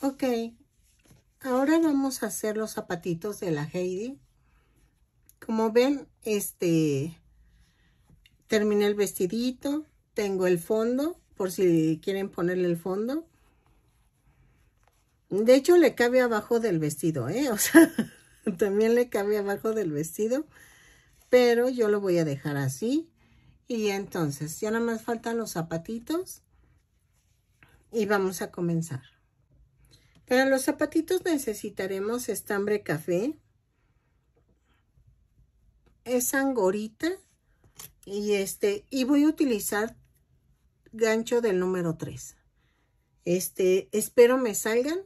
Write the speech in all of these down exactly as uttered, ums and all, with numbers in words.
Ok, ahora vamos a hacer los zapatitos de la Heidi. Como ven, este, terminé el vestidito. Tengo el fondo, por si quieren ponerle el fondo. De hecho, le cabe abajo del vestido, ¿eh? O sea, también le cabe abajo del vestido. Pero yo lo voy a dejar así. Y entonces, ya nada más faltan los zapatitos. Y vamos a comenzar. Para los zapatitos necesitaremos estambre café. Es angorita. Y este, y voy a utilizar gancho del número tres. Este, espero me salgan.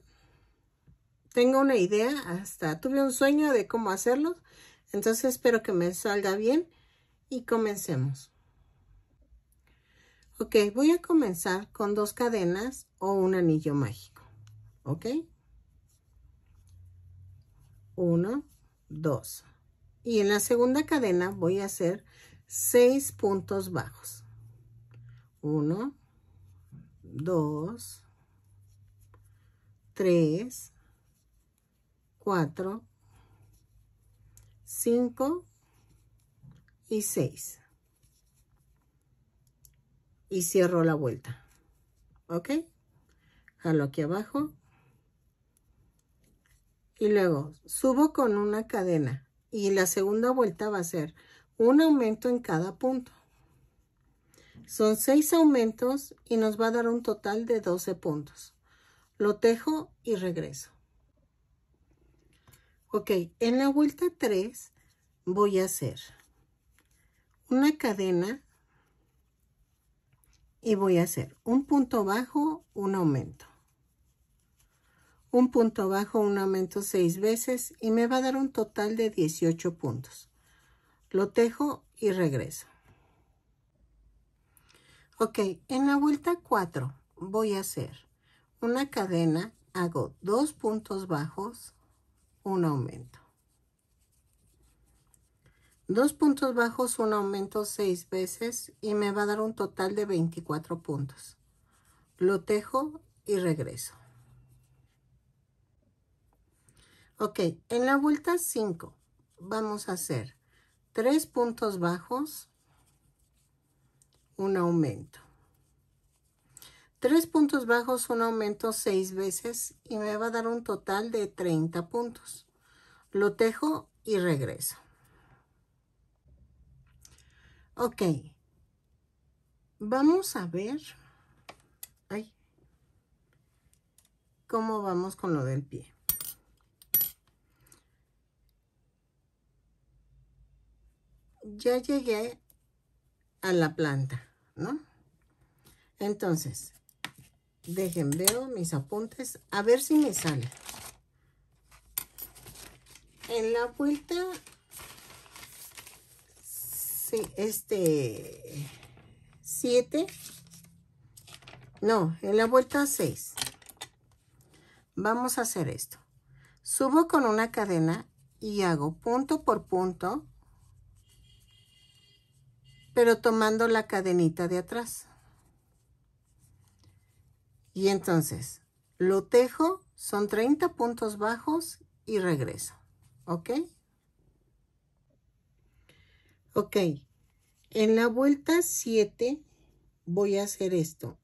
Tengo una idea, hasta tuve un sueño de cómo hacerlo. Entonces espero que me salga bien y comencemos. Ok, voy a comenzar con dos cadenas o un anillo mágico. Ok. Uno, dos. Y en la segunda cadena voy a hacer seis puntos bajos. Uno, dos, tres, cuatro, cinco y seis. Y cierro la vuelta. ¿Ok? Jalo aquí abajo. Y luego subo con una cadena. Y la segunda vuelta va a ser un aumento en cada punto. Son seis aumentos y nos va a dar un total de doce puntos. Lo tejo y regreso. Ok, en la vuelta tres voy a hacer una cadena y voy a hacer un punto bajo, un aumento. Un punto bajo, un aumento seis veces y me va a dar un total de dieciocho puntos. Lo tejo y regreso. Ok, en la vuelta cuatro voy a hacer una cadena, hago dos puntos bajos, un aumento. Dos puntos bajos, un aumento seis veces y me va a dar un total de veinticuatro puntos. Lo tejo y regreso. Ok, en la vuelta cinco vamos a hacer tres puntos bajos, un aumento. Tres puntos bajos, un aumento seis veces y me va a dar un total de treinta puntos. Lo tejo y regreso. Ok, vamos a ver ay, cómo vamos con lo del pie. Ya llegué a la planta, ¿no? Entonces, dejen, veo mis apuntes, a ver si me sale. En la vuelta, sí, este, siete, no, en la vuelta seis, vamos a hacer esto. Subo con una cadena y hago punto por punto, pero tomando la cadenita de atrás. Y entonces, lo tejo, son treinta puntos bajos y regreso. ¿Ok? Ok. En la vuelta siete voy a hacer esto.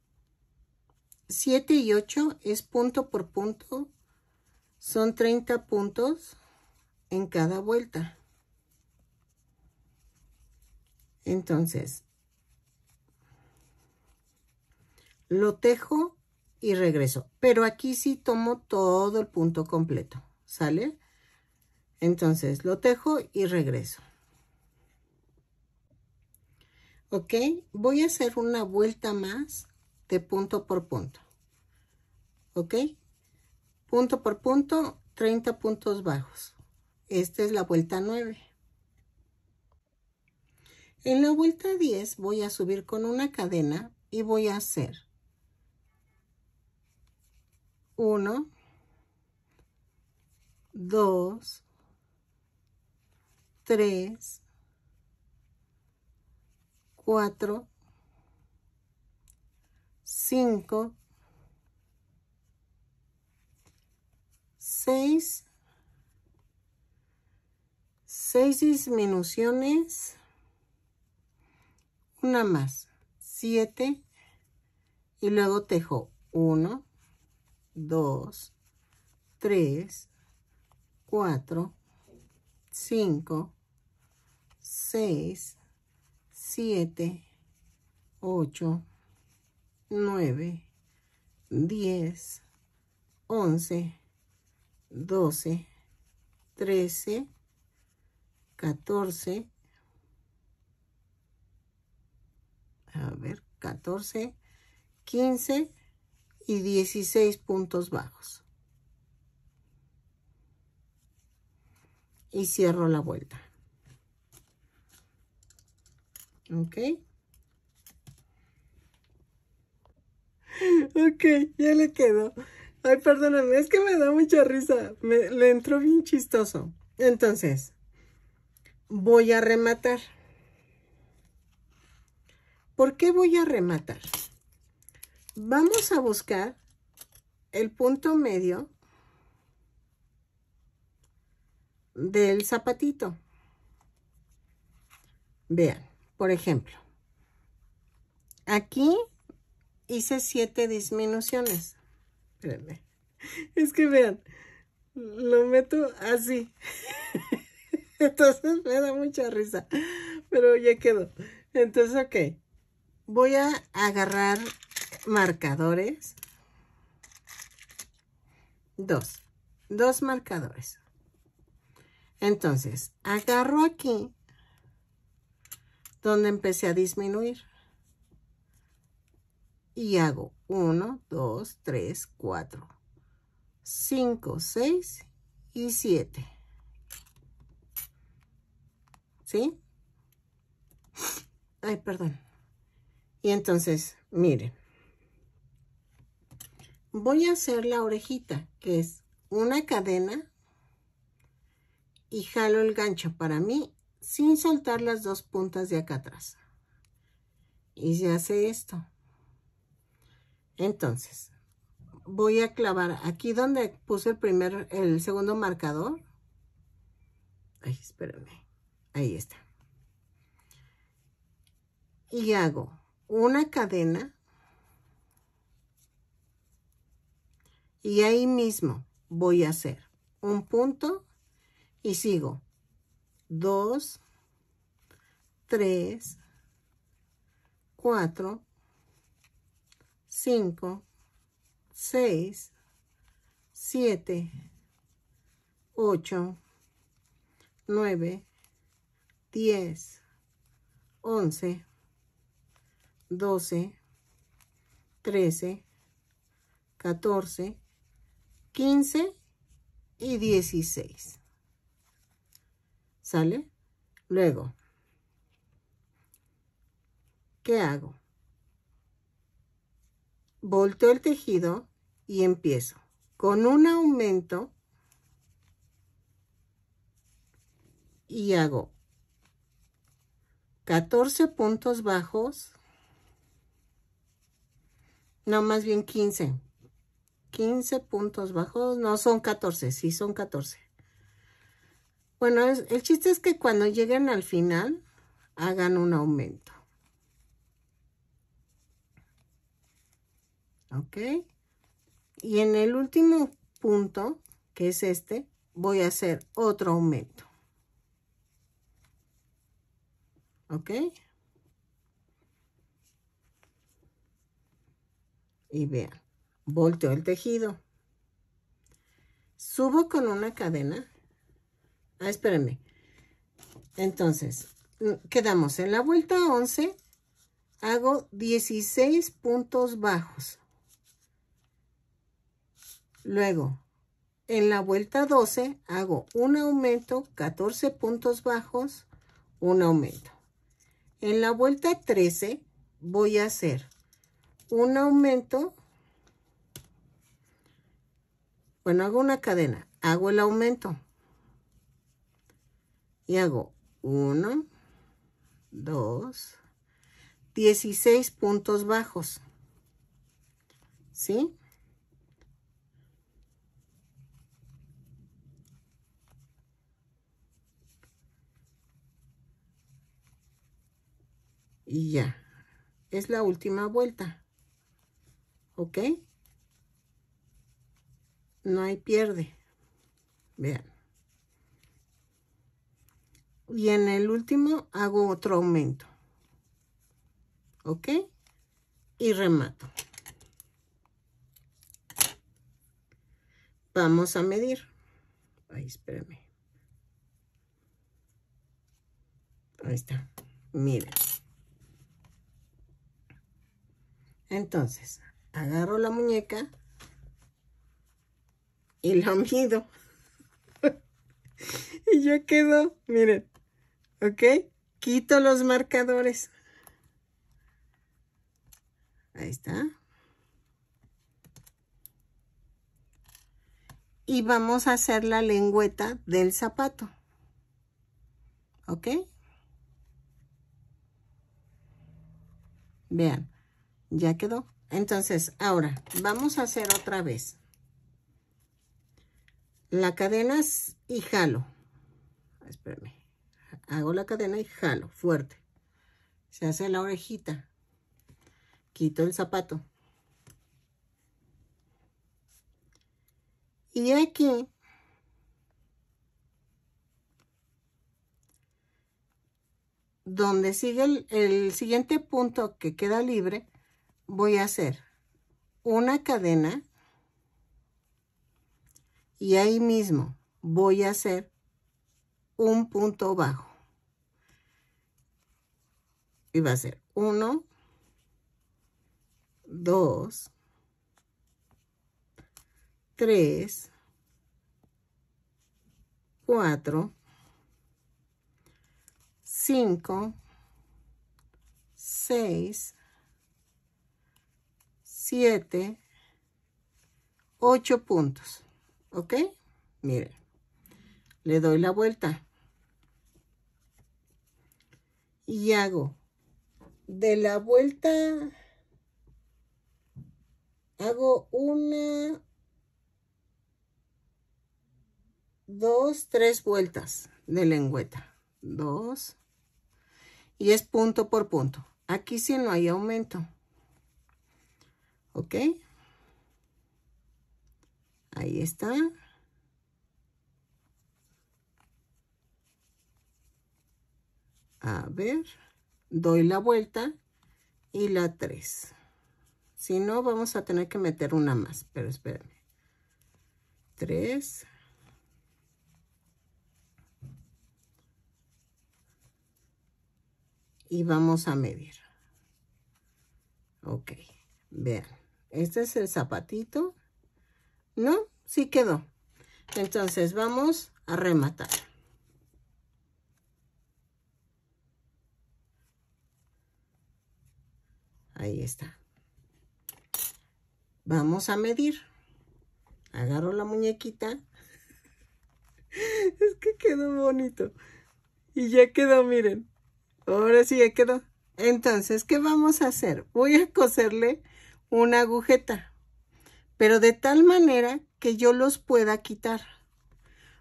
siete y ocho es punto por punto. Son treinta puntos en cada vuelta. Entonces, lo tejo y regreso. Pero aquí sí tomo todo el punto completo, ¿sale? Entonces, lo tejo y regreso. Ok, voy a hacer una vuelta más de punto por punto. Ok, punto por punto, treinta puntos bajos. Esta es la vuelta nueve. En la vuelta diez voy a subir con una cadena y voy a hacer uno, dos, tres, cuatro, cinco, seis, seis disminuciones, una más, siete, y luego tejo uno, dos, tres, cuatro, cinco, seis, siete, ocho, nueve, diez, once, doce, trece, catorce, a ver, catorce, quince y dieciséis puntos bajos. Y cierro la vuelta. Ok. Ok, ya le quedó. Ay, perdóname, es que me da mucha risa. Me, le entró bien chistoso. Entonces, voy a rematar. ¿Por qué voy a rematar? Vamos a buscar el punto medio del zapatito. Vean, por ejemplo, aquí hice siete disminuciones. Espérenme. Es que vean, lo meto así. Entonces me da mucha risa, pero ya quedó. Entonces, ok, voy a agarrar marcadores. Dos, dos marcadores. Entonces, agarro aquí donde empecé a disminuir. Y hago uno, dos, tres, cuatro, cinco, seis y siete. ¿Sí? Ay, perdón. Y entonces, miren. Voy a hacer la orejita, que es una cadena. Y jalo el gancho para mí sin soltar las dos puntas de acá atrás. Y se hace esto. Entonces, voy a clavar aquí donde puse el primer, el segundo marcador. Ay, espérame. Ahí está. Y hago una cadena. Y ahí mismo voy a hacer un punto. Y sigo dos, tres, cuatro, cinco, seis, siete, ocho, nueve, diez, once, doce, trece, catorce, quince y dieciséis. ¿Sale? Luego, ¿qué hago? Volteo el tejido y empiezo con un aumento y hago catorce puntos bajos, no, más bien quince, quince puntos bajos, no son catorce, sí son catorce. Bueno, el chiste es que cuando lleguen al final, hagan un aumento. ¿Ok? Y en el último punto, que es este, voy a hacer otro aumento. ¿Ok? Y vean, volteo el tejido. Subo con una cadena. Ah, espérenme. Entonces, quedamos en la vuelta once. Hago dieciséis puntos bajos. Luego, en la vuelta doce, hago un aumento, catorce puntos bajos, un aumento. En la vuelta trece, voy a hacer un aumento. Bueno, hago una cadena. Hago el aumento. Y hago uno, dos, dieciséis puntos bajos. ¿Sí? y ya. Es la última vuelta, ¿ok? No hay pierde. Vean. Y en el último hago otro aumento, ¿ok? Y remato. Vamos a medir. Ahí, espérame. Ahí está. Miren. Entonces, agarro la muñeca y la mido. Y ya quedó. Miren. ¿Ok? Quito los marcadores. Ahí está. Y vamos a hacer la lengüeta del zapato. ¿Ok? Vean. Ya quedó. Entonces, ahora vamos a hacer otra vez la cadena y jalo. Espérame. Hago la cadena y jalo fuerte. Se hace la orejita. Quito el zapato. Y aquí donde sigue el, el siguiente punto que queda libre, voy a hacer una cadena y ahí mismo voy a hacer un punto bajo. Y va a ser uno, dos, tres, cuatro, cinco, seis, siete, ocho puntos. ¿Ok? Miren. Le doy la vuelta. Y hago de la vuelta. Hago una, dos, tres vueltas de lengüeta. Dos. Y es punto por punto. Aquí sí no hay aumento. ¿Ok? Ahí está. A ver. Doy la vuelta y la tres. Si no, vamos a tener que meter una más. Pero espérenme. Tres. Y vamos a medir. Ok. Vean. Este es el zapatito. ¿No? Sí quedó. Entonces vamos a rematar. Ahí está. Vamos a medir. Agarro la muñequita. Es que quedó bonito. Y ya quedó, miren. Ahora sí ya quedó. Entonces, ¿qué vamos a hacer? Voy a coserle una agujeta, pero de tal manera que yo los pueda quitar.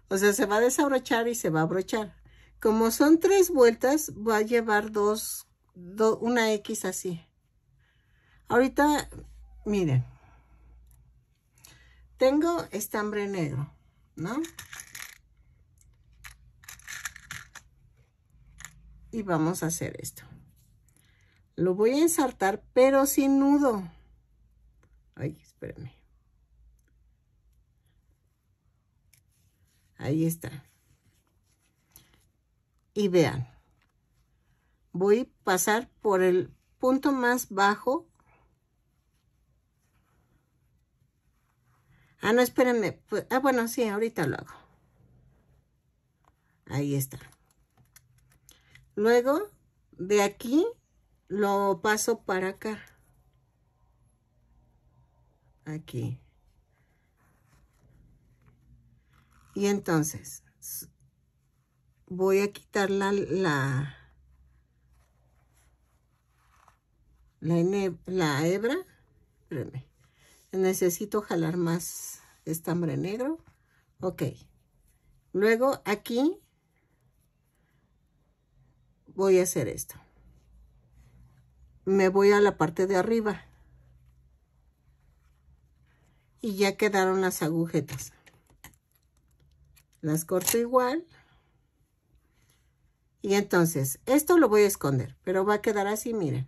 O sea, se va a desabrochar y se va a abrochar. Como son tres vueltas, va a llevar dos, do, una X así. Ahorita, miren. Tengo estambre negro, ¿no? Y vamos a hacer esto. Lo voy a ensartar, pero sin nudo. Ay, espérenme. Ahí está. Y vean. Voy a pasar por el punto más bajo. Ah, no, espérenme. Ah, bueno, sí, ahorita lo hago. Ahí está. Luego, de aquí, lo paso para acá. Aquí. Y entonces, voy a quitar la, la, la, la hebra. Espérame. Necesito jalar más estambre negro. Ok. Luego, aquí voy a hacer esto. me voy a la parte de arriba y ya quedaron las agujetas. Las corto igual. Y entonces, esto lo voy a esconder, pero va a quedar así, miren.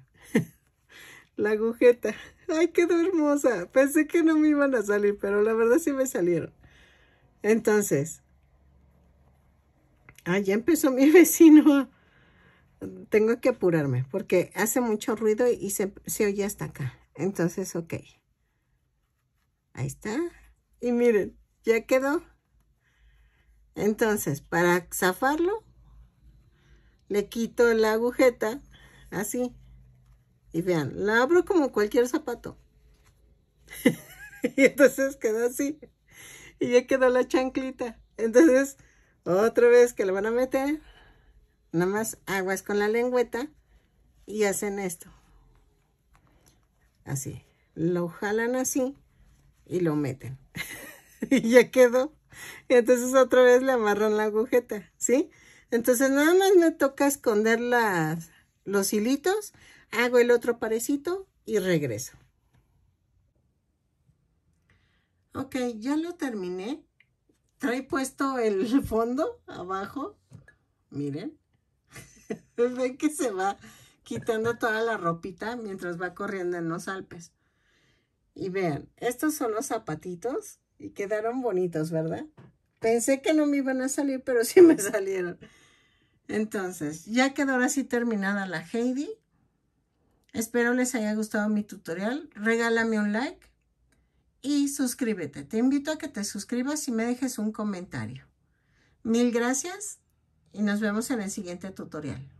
La agujeta. ¡Ay, quedó hermosa! Pensé que no me iban a salir, pero la verdad sí me salieron. Entonces, ah, ya empezó mi vecino. Tengo que apurarme porque hace mucho ruido y se, se oye hasta acá. Entonces, ok. Ahí está. Y miren, ya quedó. Entonces, para zafarlo, le quito la agujeta, así. Y vean, la abro como cualquier zapato. Y entonces quedó así. Y ya quedó la chanclita. Entonces, otra vez que la van a meter, nada más aguas con la lengüeta y hacen esto. Así. Lo jalan así y lo meten. Y ya quedó. Y entonces otra vez le amarran la agujeta, ¿sí? Entonces nada más me toca esconder las, los hilitos, hago el otro parecito y regreso. Ok, ya lo terminé. Trae puesto el fondo abajo. Miren. Ven que se va quitando toda la ropita mientras va corriendo en los Alpes. Y vean, estos son los zapatitos y quedaron bonitos, ¿verdad? Pensé que no me iban a salir, pero sí me salieron. Entonces, ya quedó ahora sí terminada la Heidi. Espero les haya gustado mi tutorial. Regálame un like y suscríbete. Te invito a que te suscribas y me dejes un comentario. Mil gracias y nos vemos en el siguiente tutorial.